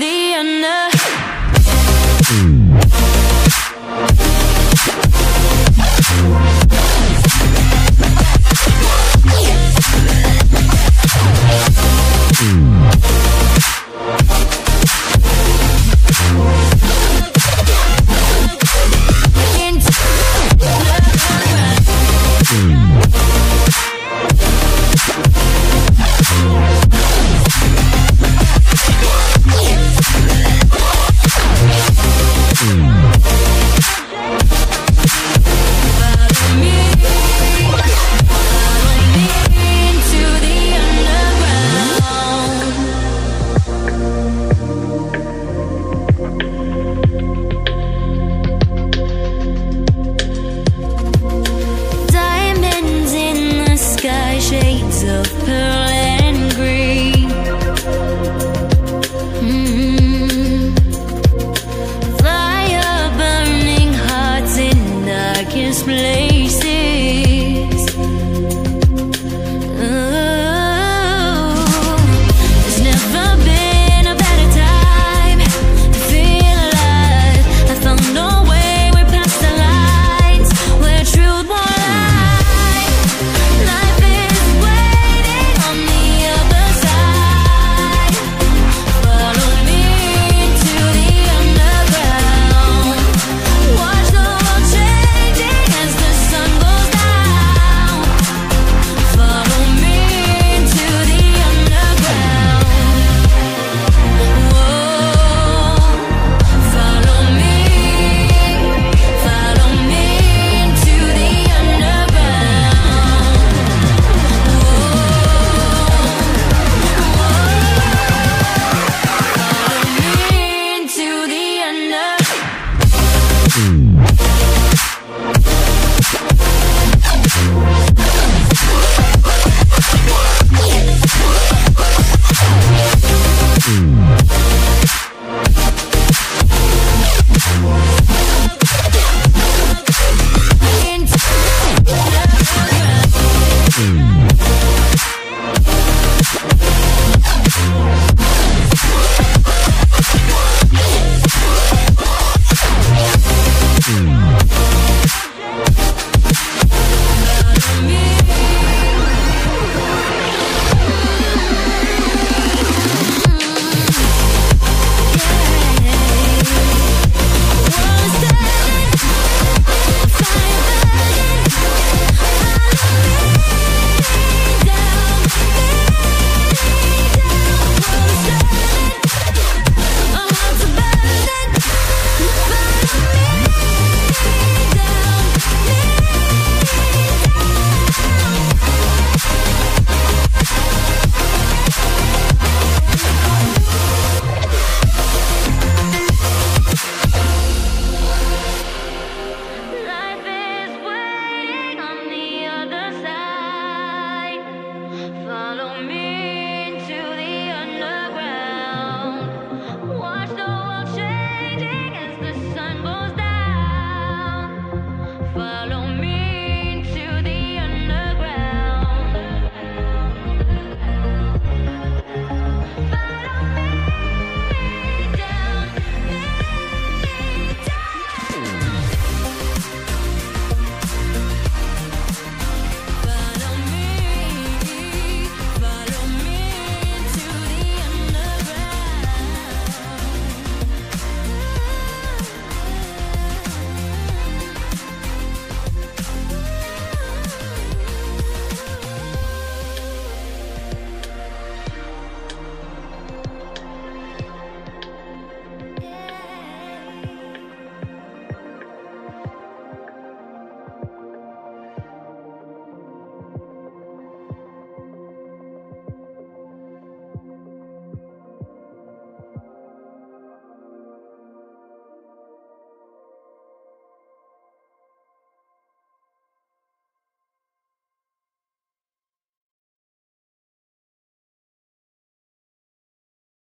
the unknown.